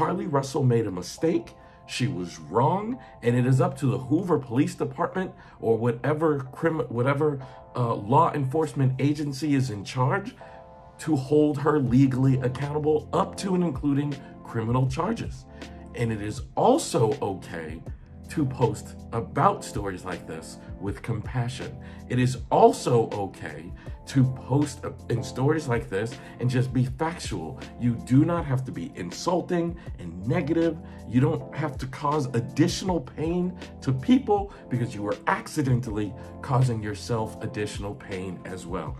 Carlee Russell made a mistake. She was wrong, and it is up to the Hoover Police Department or whatever law enforcement agency is in charge to hold her legally accountable, up to and including criminal charges. And it is also okay to post about stories like this with compassion. It is also okay to post in stories like this and just be factual. You do not have to be insulting and negative. You don't have to cause additional pain to people because you were accidentally causing yourself additional pain as well.